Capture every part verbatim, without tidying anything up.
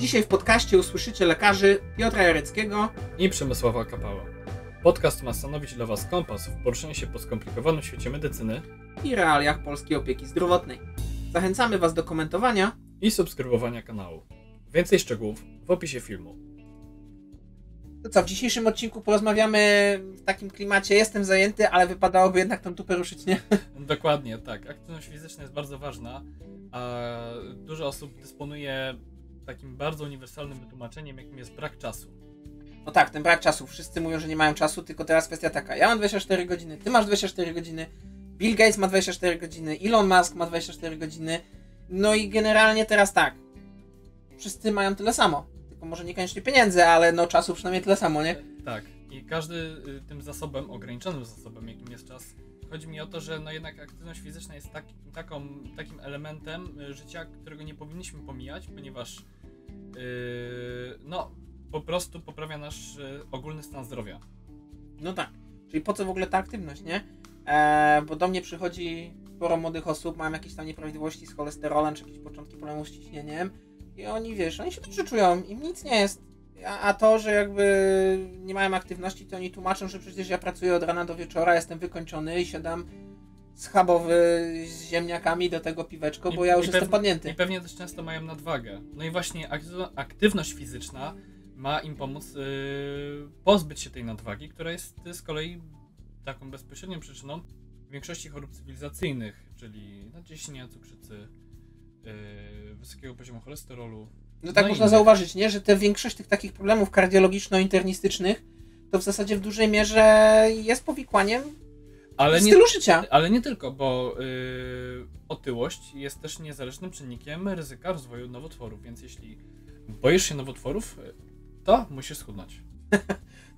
Dzisiaj w podcaście usłyszycie lekarzy Piotra Jareckiego i Przemysława Kapała. Podcast ma stanowić dla Was kompas w poruszaniu się po skomplikowanym świecie medycyny i realiach polskiej opieki zdrowotnej. Zachęcamy Was do komentowania i subskrybowania kanału. Więcej szczegółów w opisie filmu. To co, w dzisiejszym odcinku porozmawiamy w takim klimacie, jestem zajęty, ale wypadałoby jednak tą tupę ruszyć, nie? Dokładnie, tak. Aktywność fizyczna jest bardzo ważna, a dużo osób dysponuje takim bardzo uniwersalnym wytłumaczeniem, jakim jest brak czasu. No tak, ten brak czasu. Wszyscy mówią, że nie mają czasu, tylko teraz kwestia taka. Ja mam dwadzieścia cztery godziny, ty masz dwadzieścia cztery godziny, Bill Gates ma dwadzieścia cztery godziny, Elon Musk ma dwadzieścia cztery godziny. No i generalnie teraz tak. Wszyscy mają tyle samo. Tylko może niekoniecznie pieniędzy, ale no czasu przynajmniej tyle samo, nie? Tak. I każdy tym zasobem, ograniczonym zasobem, jakim jest czas. Chodzi mi o to, że no jednak aktywność fizyczna jest tak, taką, takim elementem życia, którego nie powinniśmy pomijać, ponieważ Yy, no, po prostu poprawia nasz yy, ogólny stan zdrowia. No tak, czyli po co w ogóle ta aktywność, nie? E, bo do mnie przychodzi sporo młodych osób, mam jakieś tam nieprawidłowości z cholesterolem, czy jakieś początki problemu z ciśnieniem i oni, wiesz, oni się dobrze czują, im nic nie jest. A, a to, że jakby nie mają aktywności, to oni tłumaczą, że przecież ja pracuję od rana do wieczora, jestem wykończony i siadam schabowy z ziemniakami, do tego piweczko, bo I, ja już jestem padnięty. I pewnie też często mają nadwagę. No i właśnie aktywność fizyczna ma im pomóc yy, pozbyć się tej nadwagi, która jest z kolei taką bezpośrednią przyczyną większości chorób cywilizacyjnych, czyli nadciśnienia, cukrzycy, yy, wysokiego poziomu cholesterolu. No tak, no można zauważyć, nie? Że te większość tych takich problemów kardiologiczno-internistycznych to w zasadzie w dużej mierze jest powikłaniem Ale nie, życia. ale nie tylko, bo yy, otyłość jest też niezależnym czynnikiem ryzyka rozwoju nowotworów, więc jeśli boisz się nowotworów, to musisz schudnąć.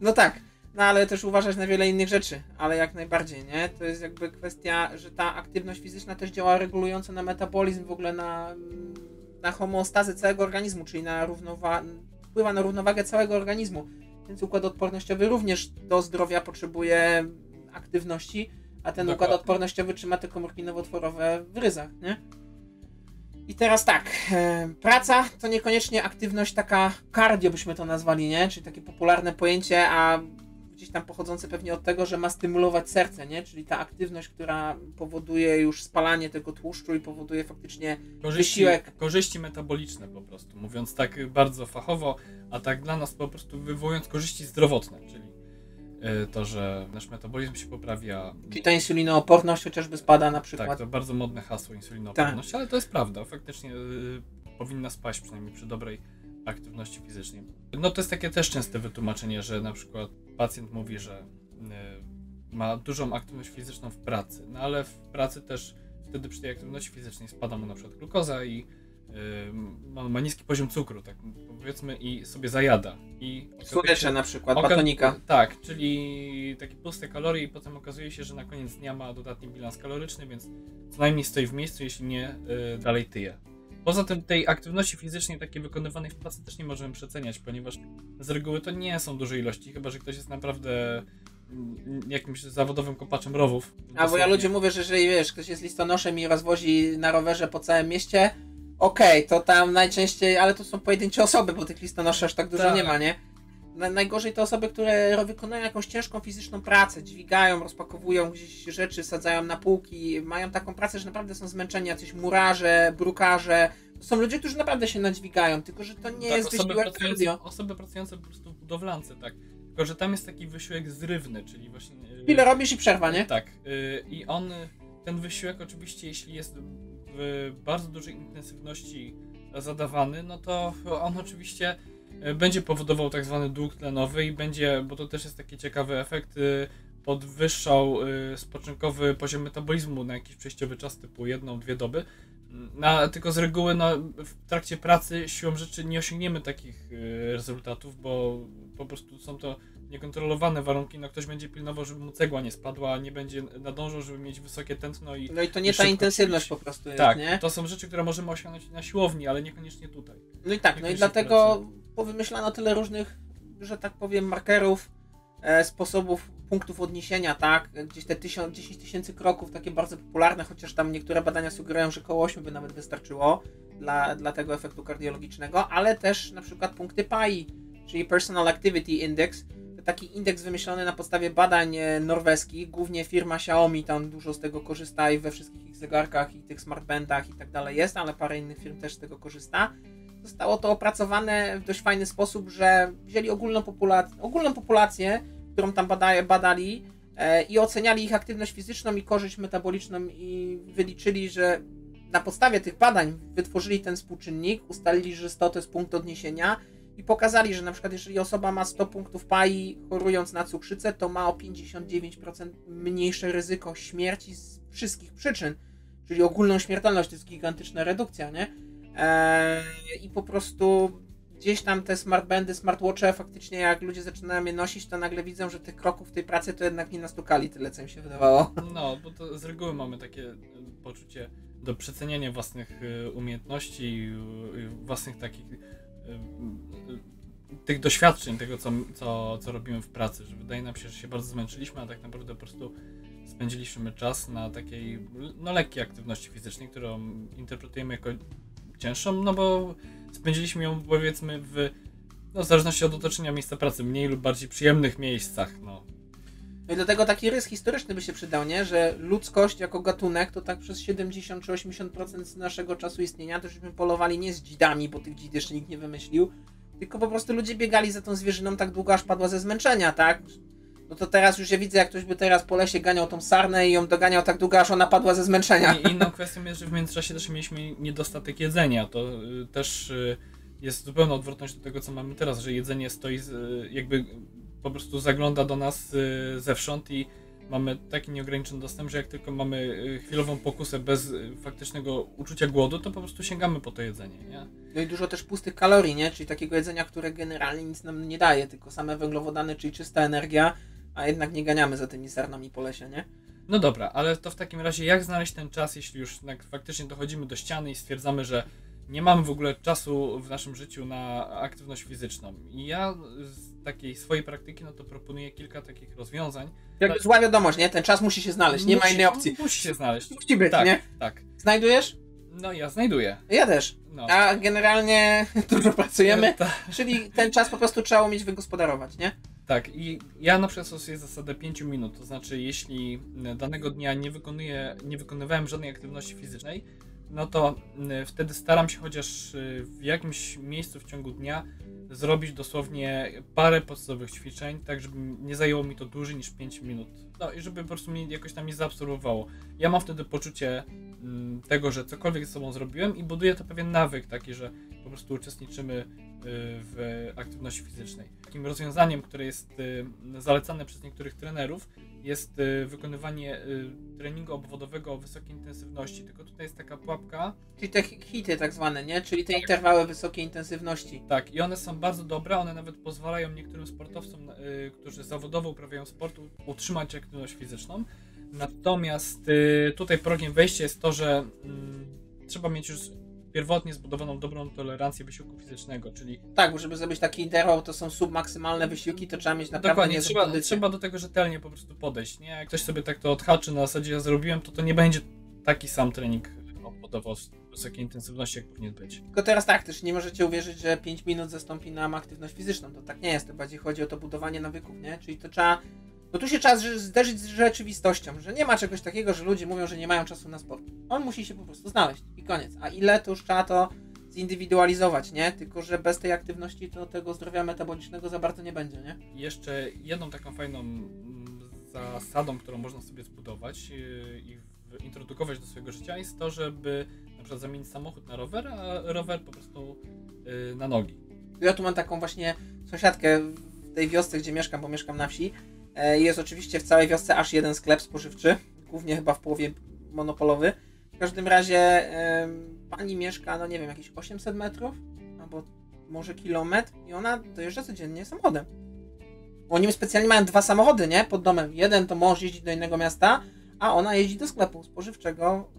No tak, no ale też uważać na wiele innych rzeczy, ale jak najbardziej, nie? To jest jakby kwestia, że ta aktywność fizyczna też działa regulująco na metabolizm, w ogóle na, na homeostazę całego organizmu, czyli na równowa- wpływa na równowagę całego organizmu, więc układ odpornościowy również do zdrowia potrzebuje aktywności, a ten Dokładnie. Układ odpornościowy trzyma te komórki nowotworowe w ryzach, nie? I teraz tak, praca to niekoniecznie aktywność taka cardio, byśmy to nazwali, nie? Czyli takie popularne pojęcie, a gdzieś tam pochodzące pewnie od tego, że ma stymulować serce, nie? Czyli ta aktywność, która powoduje już spalanie tego tłuszczu i powoduje faktycznie korzyści, wysiłek. Korzyści metaboliczne po prostu, mówiąc tak bardzo fachowo, a tak dla nas po prostu wywołując korzyści zdrowotne, czyli to, że nasz metabolizm się poprawia. Czyli ta insulinooporność chociażby spada na przykład. Tak, to bardzo modne hasło insulinooporność, tak. Ale to jest prawda. Faktycznie yy, powinna spaść przynajmniej przy dobrej aktywności fizycznej. No to jest takie też częste wytłumaczenie, że na przykład pacjent mówi, że yy, ma dużą aktywność fizyczną w pracy, no ale w pracy też wtedy przy tej aktywności fizycznej spada mu na przykład glukoza i Yy, ma niski poziom cukru, tak powiedzmy, i sobie zajada. I słodycze na przykład, oka- batonika. Tak, czyli takie puste kalorie i potem okazuje się, że na koniec dnia ma dodatni bilans kaloryczny, więc co najmniej stoi w miejscu, jeśli nie yy, dalej tyje. Poza tym tej aktywności fizycznej takiej wykonywanej w pracy też nie możemy przeceniać, ponieważ z reguły to nie są duże ilości, chyba że ktoś jest naprawdę jakimś zawodowym kopaczem rowów. A bo ja ludzie mówię, że jeżeli wiesz, ktoś jest listonoszem i rozwozi na rowerze po całym mieście, Okej, okay, to tam najczęściej, ale to są pojedyncze osoby, bo tych listonoszy aż tak dużo tak. nie ma, nie? Najgorzej to osoby, które wykonują jakąś ciężką fizyczną pracę, dźwigają, rozpakowują gdzieś rzeczy, sadzają na półki, mają taką pracę, że naprawdę są zmęczeni, jacyś murarze, brukarze. To są ludzie, którzy naprawdę się nadźwigają, tylko że to nie tak, jest wysiłek cardio. Osoby pracujące po prostu w budowlance, tak. Tylko że tam jest taki wysiłek zrywny, czyli właśnie chwilę robisz i przerwa, nie? Tak. Yy, I on, ten wysiłek oczywiście, jeśli jest w bardzo dużej intensywności zadawany, no to on oczywiście będzie powodował tak zwany dług tlenowy i będzie, bo to też jest taki ciekawy efekt, podwyższał spoczynkowy poziom metabolizmu na jakiś przejściowy czas typu jedną, dwie doby. No, tylko z reguły no, w trakcie pracy siłą rzeczy nie osiągniemy takich rezultatów, bo po prostu są to niekontrolowane warunki, no ktoś będzie pilnował, żeby mu cegła nie spadła, nie będzie nadążał, żeby mieć wysokie tętno i... No i to nie ta intensywność po prostu jest, tak, nie? Tak, to są rzeczy, które możemy osiągnąć na siłowni, ale niekoniecznie tutaj. No i tak, niekoniecznie no i dlatego powymyślano tyle różnych, że tak powiem, markerów, e, sposobów punktów odniesienia, tak? Gdzieś te dziesięć tysięcy kroków, takie bardzo popularne, chociaż tam niektóre badania sugerują, że koło ośmiu by nawet wystarczyło dla, dla tego efektu kardiologicznego, ale też na przykład punkty P A I, czyli Personal Activity Index, to taki indeks wymyślony na podstawie badań norweskich, głównie firma Xiaomi tam dużo z tego korzysta i we wszystkich ich zegarkach i tych smartbandach i tak dalej jest, ale parę innych firm też z tego korzysta. Zostało to opracowane w dość fajny sposób, że wzięli ogólną, populac ogólną populację, którą tam bada badali e, i oceniali ich aktywność fizyczną i korzyść metaboliczną i wyliczyli, że na podstawie tych badań wytworzyli ten współczynnik, ustalili, że sto to jest punkt odniesienia i pokazali, że na przykład jeżeli osoba ma sto punktów P A I chorując na cukrzycę, to ma o pięćdziesiąt dziewięć procent mniejsze ryzyko śmierci z wszystkich przyczyn, czyli ogólną śmiertelność, to jest gigantyczna redukcja, nie? I po prostu gdzieś tam te smartbandy, smartwatche faktycznie jak ludzie zaczynają je nosić, to nagle widzą, że tych kroków w tej pracy to jednak nie nastukali tyle, co im się wydawało. No, bo to z reguły mamy takie poczucie do przeceniania własnych umiejętności i własnych takich tych doświadczeń, tego co, co, co robimy w pracy, że wydaje nam się, że się bardzo zmęczyliśmy, a tak naprawdę po prostu spędziliśmy czas na takiej no, lekkiej aktywności fizycznej, którą interpretujemy jako cięższą, no bo spędziliśmy ją powiedzmy w, no, w zależności od otoczenia miejsca pracy, mniej lub bardziej przyjemnych miejscach, no. No i dlatego taki rys historyczny by się przydał, nie? Że ludzkość jako gatunek to tak przez siedemdziesiąt czy osiemdziesiąt procent naszego czasu istnienia to żeśmy polowali nie z dzidami, bo tych dzid jeszcze nikt nie wymyślił, tylko po prostu ludzie biegali za tą zwierzyną tak długo, aż padła ze zmęczenia, tak? No to teraz już ja widzę, jak ktoś by teraz po lesie ganiał tą sarnę i ją doganiał tak długo, aż ona padła ze zmęczenia. I inną kwestią jest, że w międzyczasie też mieliśmy niedostatek jedzenia. To też jest zupełna odwrotność do tego, co mamy teraz, że jedzenie stoi, jakby po prostu zagląda do nas zewsząd i mamy taki nieograniczony dostęp, że jak tylko mamy chwilową pokusę bez faktycznego uczucia głodu, to po prostu sięgamy po to jedzenie, nie? No i dużo też pustych kalorii, nie? Czyli takiego jedzenia, które generalnie nic nam nie daje, tylko same węglowodany, czyli czysta energia. A jednak nie ganiamy za tymi sarnami po lesie, nie? No dobra, ale to w takim razie jak znaleźć ten czas, jeśli już faktycznie dochodzimy do ściany i stwierdzamy, że nie mamy w ogóle czasu w naszym życiu na aktywność fizyczną. I ja z takiej swojej praktyki, no to proponuję kilka takich rozwiązań. Jakby zła wiadomość, nie? Ten czas musi się znaleźć, nie musi, ma innej opcji. Musi się znaleźć. Musi być, tak, nie? Tak. Znajdujesz? No ja znajduję. Ja też. No. A generalnie dużo pracujemy, no, czyli ten czas po prostu trzeba umieć wygospodarować, nie? Tak, i ja na przykład stosuję zasadę pięć minut, to znaczy jeśli danego dnia nie wykonuję, nie wykonywałem żadnej aktywności fizycznej, no to wtedy staram się chociaż w jakimś miejscu w ciągu dnia zrobić dosłownie parę podstawowych ćwiczeń, tak żeby nie zajęło mi to dłużej niż pięć minut, no i żeby po prostu mnie jakoś tam nie zaabsorbowało. Ja mam wtedy poczucie tego, że cokolwiek ze sobą zrobiłem i buduję to pewien nawyk taki, że po prostu uczestniczymy w aktywności fizycznej. Takim rozwiązaniem, które jest zalecane przez niektórych trenerów, jest wykonywanie treningu obwodowego o wysokiej intensywności, tylko tutaj jest taka pułapka. Czyli te hity tak zwane, nie? Czyli te tak. Interwały wysokiej intensywności. Tak, i one są bardzo dobre, one nawet pozwalają niektórym sportowcom, którzy zawodowo uprawiają sport, utrzymać aktywność fizyczną. Natomiast tutaj progiem wejścia jest to, że trzeba mieć już pierwotnie zbudowaną dobrą tolerancję wysiłku fizycznego, czyli... Tak, bo żeby zrobić taki interwał, to są submaksymalne wysiłki, to trzeba mieć naprawdę... Dokładnie, trzeba, trzeba do tego rzetelnie po prostu podejść, nie? Jak ktoś sobie tak to odhaczy na zasadzie ja zrobiłem, to to nie będzie taki sam trening obwodowo wysokiej intensywności, jak powinien być. Tylko teraz tak, też nie możecie uwierzyć, że pięć minut zastąpi nam aktywność fizyczną, to tak nie jest, to bardziej chodzi o to budowanie nawyków, nie? Czyli to trzeba... No tu się trzeba zderzyć z rzeczywistością, że nie ma czegoś takiego, że ludzie mówią, że nie mają czasu na sport. On musi się po prostu znaleźć i koniec. A ile to już trzeba to zindywidualizować, nie? Tylko że bez tej aktywności to tego zdrowia metabolicznego za bardzo nie będzie, nie? Jeszcze jedną taką fajną zasadą, którą można sobie zbudować i introdukować do swojego życia jest to, żeby na przykład zamienić samochód na rower, a rower po prostu na nogi. Ja tu mam taką właśnie sąsiadkę w tej wiosce, gdzie mieszkam, bo mieszkam na wsi. Jest oczywiście w całej wiosce aż jeden sklep spożywczy, głównie chyba w połowie monopolowy. W każdym razie e, pani mieszka, no nie wiem, jakieś osiemset metrów, albo może kilometr i ona dojeżdża codziennie samochodem. Oni specjalnie mają dwa samochody, nie? Pod domem. Jeden to mąż jeździ do innego miasta, a ona jeździ do sklepu spożywczego,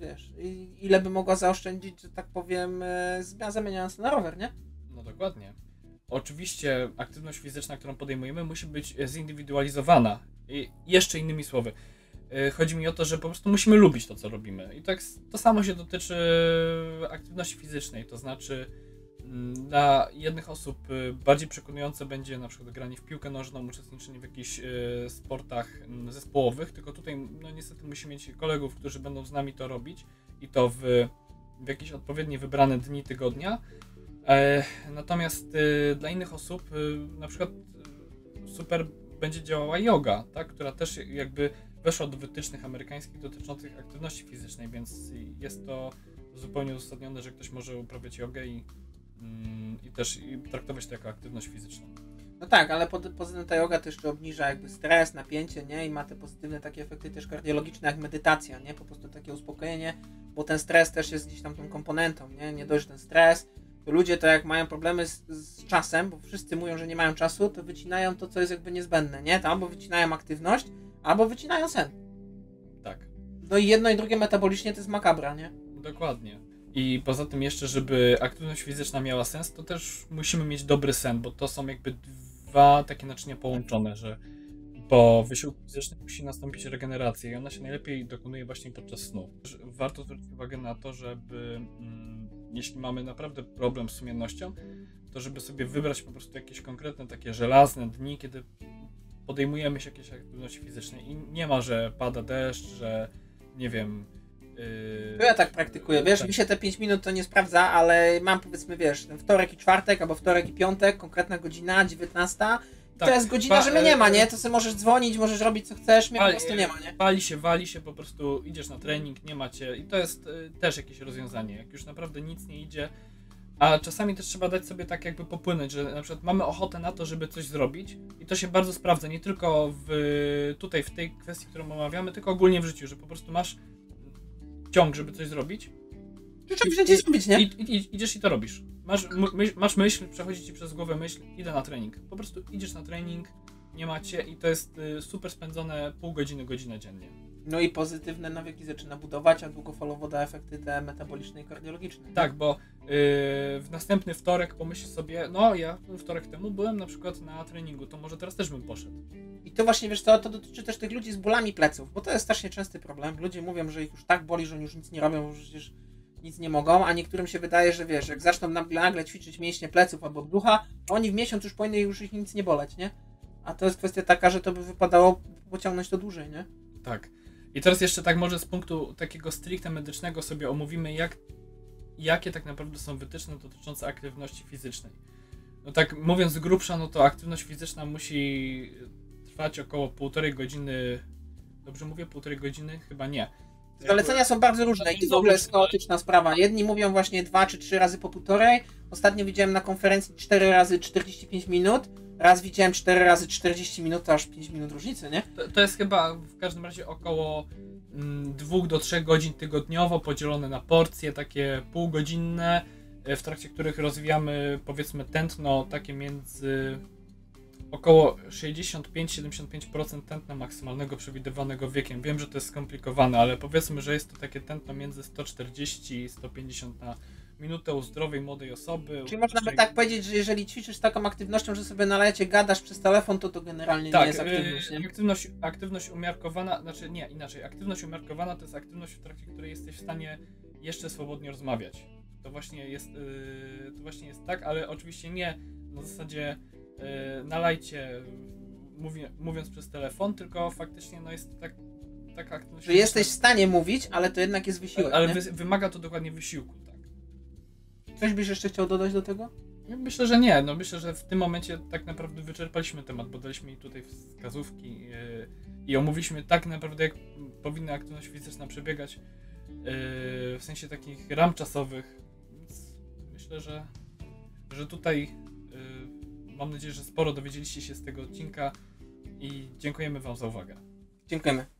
wiesz, i ile by mogła zaoszczędzić, że tak powiem, e, zamieniając na rower, nie? No dokładnie. Oczywiście aktywność fizyczna, którą podejmujemy, musi być zindywidualizowana. I jeszcze innymi słowy, chodzi mi o to, że po prostu musimy lubić to, co robimy. I tak to samo się dotyczy aktywności fizycznej, to znaczy dla jednych osób bardziej przekonujące będzie na przykład granie w piłkę nożną, uczestniczenie w jakichś sportach zespołowych, tylko tutaj no niestety musimy mieć kolegów, którzy będą z nami to robić i to w, w jakieś odpowiednie wybrane dni tygodnia. Natomiast dla innych osób na przykład super będzie działała joga, tak, która też jakby weszła do wytycznych amerykańskich dotyczących aktywności fizycznej, więc jest to zupełnie uzasadnione, że ktoś może uprawiać jogę i, i też i traktować to jako aktywność fizyczną. No tak, ale po, poza tym ta joga też jeszcze obniża jakby stres, napięcie, nie? I ma te pozytywne takie efekty też kardiologiczne jak medytacja, nie? Po prostu takie uspokojenie, bo ten stres też jest gdzieś tam tą komponentą, nie? Nie dość ten stres, to ludzie to jak mają problemy z, z czasem, bo wszyscy mówią, że nie mają czasu, to wycinają to, co jest jakby niezbędne, nie? To albo wycinają aktywność, albo wycinają sen. Tak. No i jedno i drugie metabolicznie to jest makabra, nie? Dokładnie. I poza tym jeszcze, żeby aktywność fizyczna miała sens, to też musimy mieć dobry sen, bo to są jakby dwa takie naczynia połączone, że po wysiłku fizycznym musi nastąpić regeneracja i ona się najlepiej dokonuje właśnie podczas snu. Warto zwrócić uwagę na to, żeby mm, jeśli mamy naprawdę problem z sumiennością, to żeby sobie wybrać po prostu jakieś konkretne takie żelazne dni, kiedy podejmujemy się jakiejś aktywności fizycznej i nie ma, że pada deszcz, że nie wiem... Yy... Ja tak praktykuję, wiesz, tak. Mi się te pięć minut to nie sprawdza, ale mam powiedzmy, wiesz, wtorek i czwartek, albo wtorek i piątek, konkretna godzina, dziewiętnasta. Tak. To jest godzina, pa, że mnie nie ma, nie? To sobie możesz dzwonić, możesz robić co chcesz, mnie pali, po prostu nie ma, nie? Pali się, wali się, po prostu idziesz na trening, nie macie i to jest y, też jakieś rozwiązanie, jak już naprawdę nic nie idzie, a czasami też trzeba dać sobie tak jakby popłynąć, że na przykład mamy ochotę na to, żeby coś zrobić i to się bardzo sprawdza, nie tylko w, tutaj w tej kwestii, którą omawiamy, tylko ogólnie w życiu, że po prostu masz ciąg, żeby coś zrobić. I, zrobić, nie? I, i, idziesz i to robisz. Masz, myśl, masz myśl, przechodzi ci przez głowę myśl, idę na trening. Po prostu idziesz na trening, nie macie i to jest y, super spędzone pół godziny, godzinę dziennie. No i pozytywne nawyki zaczyna budować, a długofalowo da efekty te metaboliczne i kardiologiczne. Nie? Tak, bo y, w następny wtorek pomyślisz sobie, no ja wtorek temu byłem na przykład na treningu, to może teraz też bym poszedł. I to właśnie, wiesz co, to dotyczy też tych ludzi z bólami pleców, bo to jest strasznie częsty problem. Ludzie mówią, że ich już tak boli, że oni już nic nie robią, że przecież nic nie mogą, a niektórym się wydaje, że wiesz, jak zaczną nagle ćwiczyć mięśnie pleców albo brzucha, to oni w miesiąc już powinny już ich nic nie boleć, nie? A to jest kwestia taka, że to by wypadało pociągnąć to dłużej, nie? Tak. I teraz jeszcze tak może z punktu takiego stricte medycznego sobie omówimy, jak, jakie tak naprawdę są wytyczne dotyczące aktywności fizycznej. No tak mówiąc z grubsza, no to aktywność fizyczna musi trwać około półtorej godziny, dobrze mówię, półtorej godziny? Chyba nie. Zalecenia są bardzo różne i to w ogóle jest chaotyczna sprawa. Jedni mówią właśnie dwa czy trzy razy po półtorej. Ostatnio widziałem na konferencji cztery razy czterdzieści pięć minut. Raz widziałem cztery razy czterdzieści minut, to aż pięć minut różnicy, nie? To, to jest chyba w każdym razie około dwóch do trzech godzin tygodniowo podzielone na porcje takie półgodzinne, w trakcie których rozwijamy powiedzmy tętno takie między około sześćdziesiąt pięć do siedemdziesiąt pięć procent tętna maksymalnego przewidywanego wiekiem. Wiem, że to jest skomplikowane, ale powiedzmy, że jest to takie tętno między sto czterdzieści i sto pięćdziesiąt na minutę u zdrowej, młodej osoby. Czyli można by tak powiedzieć, że jeżeli ćwiczysz z taką aktywnością, że sobie na lecie gadasz przez telefon, to to generalnie tak, nie jest aktywność, nie? Aktywność, aktywność umiarkowana, znaczy nie, inaczej, aktywność umiarkowana to jest aktywność, w trakcie której jesteś w stanie jeszcze swobodnie rozmawiać. To właśnie jest, yy, to właśnie jest tak, ale oczywiście nie na zasadzie nalajcie, mówię, mówiąc przez telefon, tylko faktycznie no jest tak, taka aktywność... Że jesteś w stanie mówić, ale to jednak jest wysiłek. Ale, ale wy, wymaga to dokładnie wysiłku, tak. Coś byś jeszcze chciał dodać do tego? Myślę, że nie. No myślę, że w tym momencie tak naprawdę wyczerpaliśmy temat, bo daliśmy tutaj wskazówki yy, i omówiliśmy tak naprawdę, jak powinna aktywność fizyczna przebiegać yy, w sensie takich ram czasowych. Więc myślę, że, że tutaj yy, mam nadzieję, że sporo dowiedzieliście się z tego odcinka i dziękujemy Wam za uwagę. Dziękujemy.